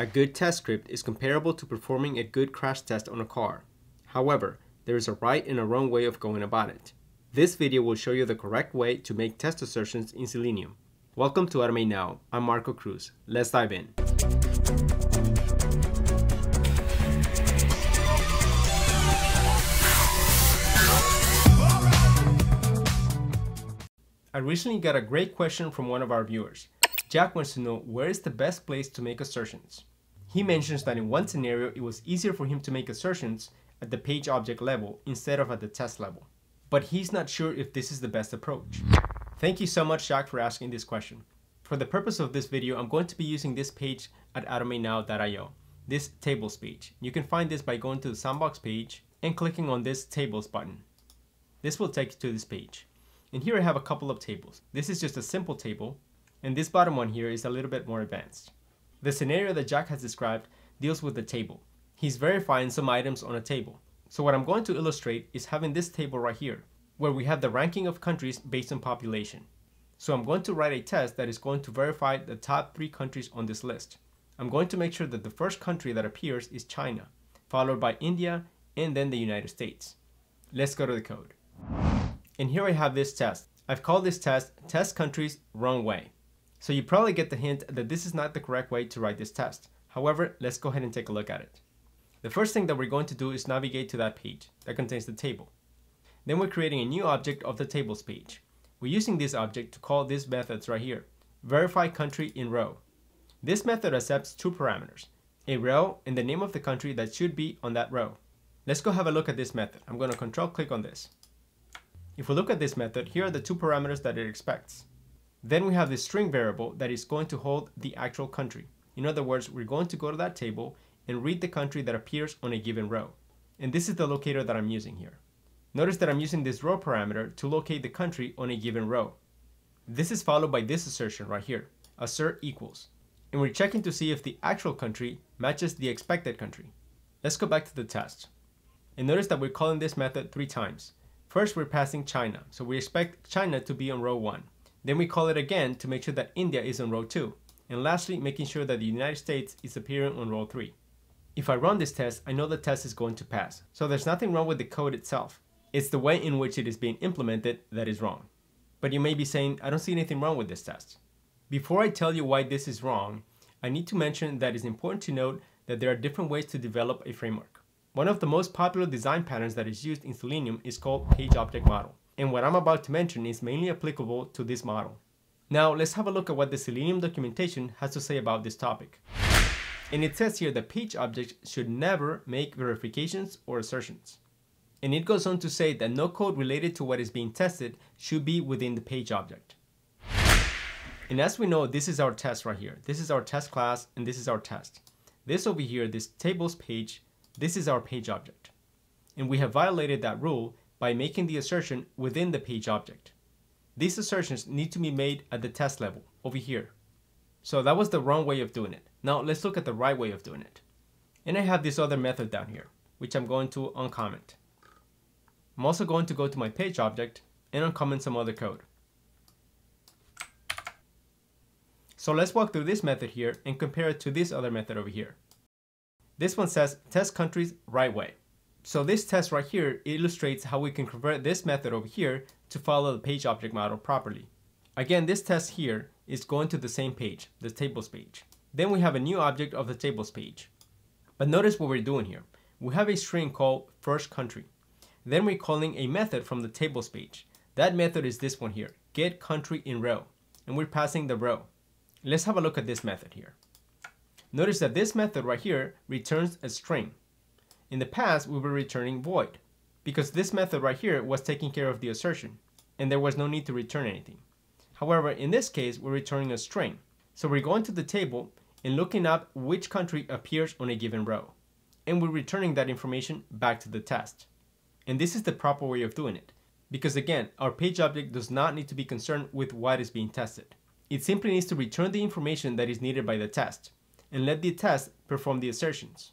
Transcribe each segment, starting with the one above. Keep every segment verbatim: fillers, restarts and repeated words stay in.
A good test script is comparable to performing a good crash test on a car. However, there is a right and a wrong way of going about it. This video will show you the correct way to make test assertions in Selenium. Welcome to Automate Now. I'm Marco Cruz. Let's dive in. I recently got a great question from one of our viewers. Jack wants to know where is the best place to make assertions. He mentions that in one scenario it was easier for him to make assertions at the page object level instead of at the test level. But he's not sure if this is the best approach. Thank you so much, Jack, for asking this question. For the purpose of this video, I'm going to be using this page at automate now dot i o, this tables page. You can find this by going to the sandbox page and clicking on this tables button. This will take you to this page. And here I have a couple of tables. This is just a simple table, and this bottom one here is a little bit more advanced. The scenario that Jack has described deals with the table. He's verifying some items on a table. So what I'm going to illustrate is having this table right here, where we have the ranking of countries based on population. So I'm going to write a test that is going to verify the top three countries on this list. I'm going to make sure that the first country that appears is China, followed by India, and then the United States. Let's go to the code. And here I have this test. I've called this test, Test Countries Wrong Way. So you probably get the hint that this is not the correct way to write this test. However, let's go ahead and take a look at it. The first thing that we're going to do is navigate to that page that contains the table. Then we're creating a new object of the tables page. We're using this object to call these methods right here, verify country in row. This method accepts two parameters, a row and the name of the country that should be on that row. Let's go have a look at this method. I'm going to control click on this. If we look at this method, here are the two parameters that it expects. Then we have the string variable that is going to hold the actual country. In other words, we're going to go to that table and read the country that appears on a given row. And this is the locator that I'm using here. Notice that I'm using this row parameter to locate the country on a given row. This is followed by this assertion right here, assert equals. And we're checking to see if the actual country matches the expected country. Let's go back to the test. And notice that we're calling this method three times. First, we're passing China, so we expect China to be on row one. Then we call it again to make sure that India is on row two. And lastly, making sure that the United States is appearing on row three. If I run this test, I know the test is going to pass. So there's nothing wrong with the code itself. It's the way in which it is being implemented that is wrong. But you may be saying, I don't see anything wrong with this test. Before I tell you why this is wrong, I need to mention that it's important to note that there are different ways to develop a framework. One of the most popular design patterns that is used in Selenium is called Page Object Model. And what I'm about to mention is mainly applicable to this model. Now let's have a look at what the Selenium documentation has to say about this topic. And it says here that page objects should never make verifications or assertions. And it goes on to say that no code related to what is being tested should be within the page object. And as we know, this is our test right here. This is our test class, and this is our test. This over here, this tables page, this is our page object. And we have violated that rule by making the assertion within the page object. These assertions need to be made at the test level, over here. So that was the wrong way of doing it. Now let's look at the right way of doing it. And I have this other method down here, which I'm going to uncomment. I'm also going to go to my page object and uncomment some other code. So let's walk through this method here and compare it to this other method over here. This one says test countries right way. So this test right here illustrates how we can convert this method over here to follow the page object model properly. Again, this test here is going to the same page, the tables page. Then we have a new object of the tables page. But notice what we're doing here. We have a string called first country. Then we're calling a method from the tables page. That method is this one here, get country in row. And we're passing the row. Let's have a look at this method here. Notice that this method right here returns a string. In the past, we were returning void because this method right here was taking care of the assertion and there was no need to return anything. However, in this case, we're returning a string. So we're going to the table and looking up which country appears on a given row. And we're returning that information back to the test. And this is the proper way of doing it. Because again, our page object does not need to be concerned with what is being tested. It simply needs to return the information that is needed by the test and let the test perform the assertions.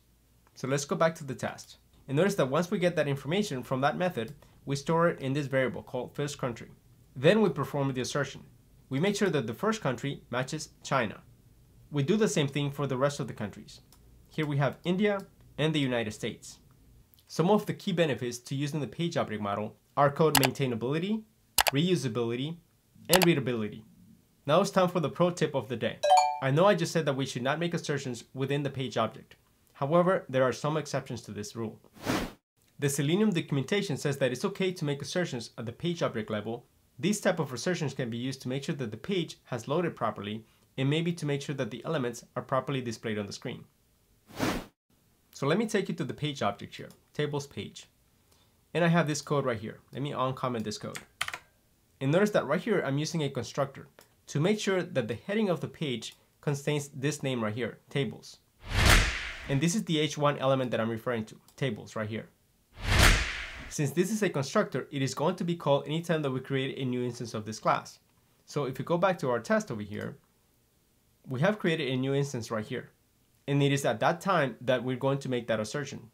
So let's go back to the test. And notice that once we get that information from that method, we store it in this variable called first country. Then we perform the assertion. We make sure that the first country matches China. We do the same thing for the rest of the countries. Here we have India and the United States. Some of the key benefits to using the Page Object Model are code maintainability, reusability, and readability. Now it's time for the pro tip of the day. I know I just said that we should not make assertions within the page object. However, there are some exceptions to this rule. The Selenium documentation says that it's okay to make assertions at the page object level. These type of assertions can be used to make sure that the page has loaded properly and maybe to make sure that the elements are properly displayed on the screen. So let me take you to the page object here, tables page. And I have this code right here. Let me uncomment this code. And notice that right here, I'm using a constructor to make sure that the heading of the page contains this name right here, tables. And this is the H one element that I'm referring to, tables right here. Since this is a constructor, it is going to be called anytime that we create a new instance of this class. So if we go back to our test over here, we have created a new instance right here. And it is at that time that we're going to make that assertion.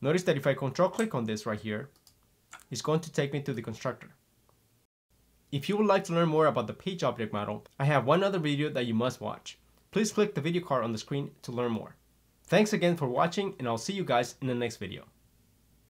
Notice that if I control click on this right here, it's going to take me to the constructor. If you would like to learn more about the Page Object Model, I have one other video that you must watch. Please click the video card on the screen to learn more. Thanks again for watching, and I'll see you guys in the next video.